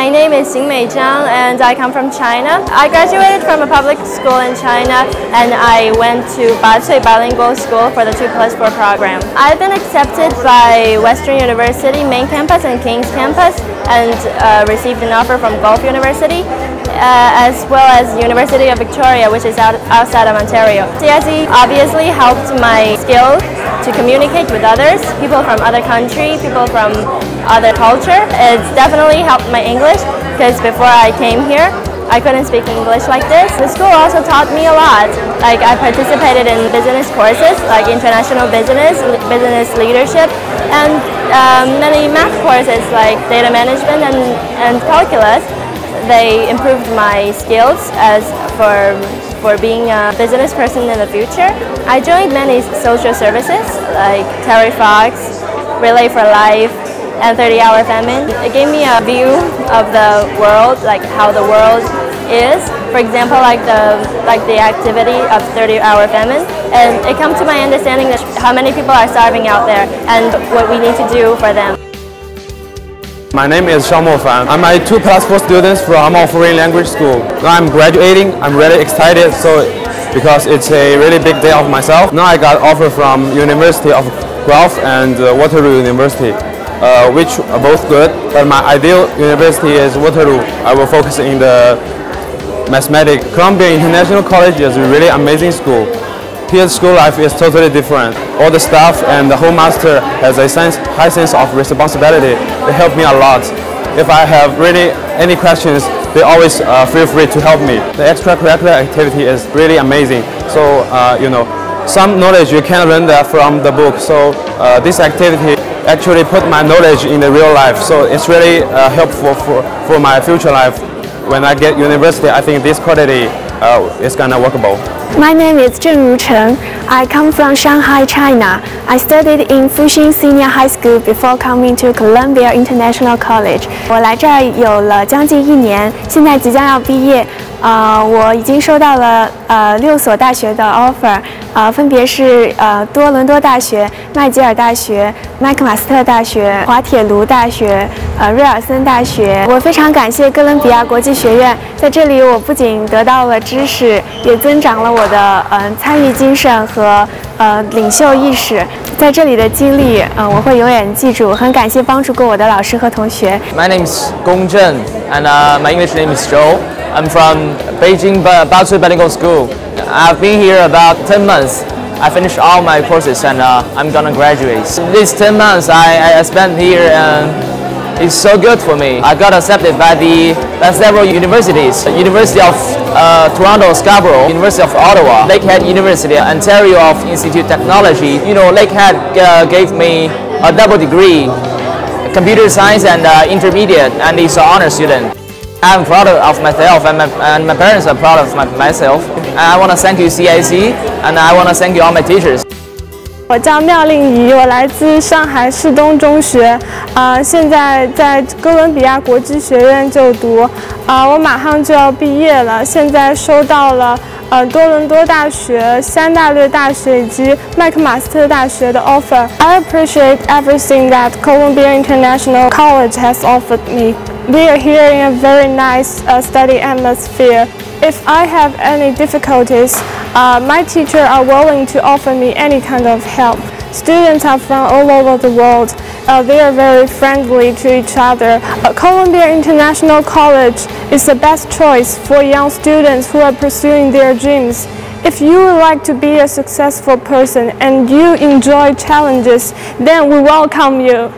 My name is Xing Mei Zhang and I come from China. I graduated from a public school in China and I went to Bacui Bilingual School for the 2+4 program. I've been accepted by Western University main campus and King's campus and received an offer from Guelph University as well as University of Victoria, which is outside of Ontario. CIC obviously helped my skills to communicate with others, people from other countries, people from other culture. It's definitely helped my English because before I came here, I couldn't speak English like this. The school also taught me a lot. Like I participated in business courses, like international business, business leadership, and many math courses like data management and calculus. They improved my skills as for being a business person in the future. I joined many social services like Terry Fox, Relay for Life, and 30-Hour Famine. It gave me a view of the world, like how the world is. For example, like the activity of 30-Hour Famine. And it comes to my understanding that how many people are starving out there and what we need to do for them. My name is Xiao Mo Fan. I'm a 2+4 student from Amoy Foreign Language School. Now I'm graduating. I'm really excited because it's a really big day of myself. Now I got offer from University of Guelph and Waterloo University, which are both good. But my ideal university is Waterloo. I will focus in the mathematics. Columbia International College is a really amazing school. Here school life is totally different. All the staff and the whole master has a high sense of responsibility. They help me a lot. If I have really any questions, they always feel free to help me. The extracurricular activity is really amazing. So some knowledge you can learn that from the book. So this activity actually put my knowledge in the real life. So it's really helpful for my future life. When I get university, I think this quality is kind of workable. My name is Zheng Rucheng. I come from Shanghai, China. I studied in Fuxing Senior High School before coming to Columbia International College. 我来这儿有了将近1年，现在即将要毕业。我已经收到了6所大学的 offer， 分别是多伦多大学、麦吉尔大学、麦克马斯特大学、滑铁卢大学、瑞尔森大学。我非常感谢哥伦比亚国际学院，在这里我不仅得到了知识，也增长了我的参与精神和领袖意识。在这里的经历，我会永远记住。很感谢帮助过我的老师和同学。My name is Gong Zheng, and my English name is Zhou. I'm from Beijing Baosu ba Bilingual School. I've been here about 10 months. I finished all my courses and I'm gonna graduate. These 10 months I spent here and it's so good for me. I got accepted by several universities. University of Toronto Scarborough, University of Ottawa, Lakehead University, Ontario Institute of Technology. You know, Lakehead gave me a double degree, computer science and intermediate, and it's an honor student. I'm proud of myself and my parents are proud of myself. I want to thank you CIC and I want to thank you all my teachers. 我叫妙令仪，我来自上海市东中学，现在在哥伦比亚国际学院就读，我马上就要毕业了，现在收到了多伦多大学、三大略大学以及麦克马斯特大学的 offer. I appreciate everything that Columbia International College has offered me. We are here in a very nice study atmosphere. If I have any difficulties, my teachers are willing to offer me any kind of help. Students are from all over the world. They are very friendly to each other. Columbia International College is the best choice for young students who are pursuing their dreams. If you would like to be a successful person and you enjoy challenges, then we welcome you.